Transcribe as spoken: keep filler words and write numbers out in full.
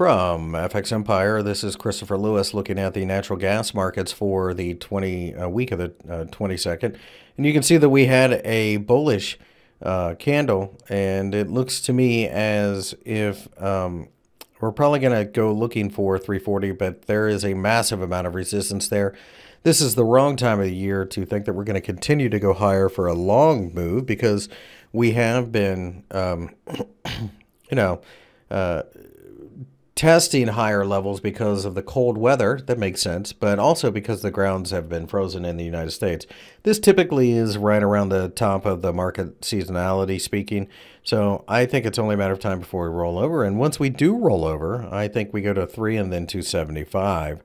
From F X Empire, this is Christopher Lewis looking at the natural gas markets for the twentieth week of the twenty-second. And you can see that we had a bullish uh, candle, and it looks to me as if um, we're probably going to go looking for three forty, but there is a massive amount of resistance there. This is the wrong time of the year to think that we're going to continue to go higher for a long move, because we have been, um, you know, uh, testing higher levels because of the cold weather. That makes sense, but also because the grounds have been frozen in the United States. This typically is right around the top of the market seasonality speaking, so I think it's only a matter of time before we roll over. And once we do roll over, I think we go to three and then two seventy-five.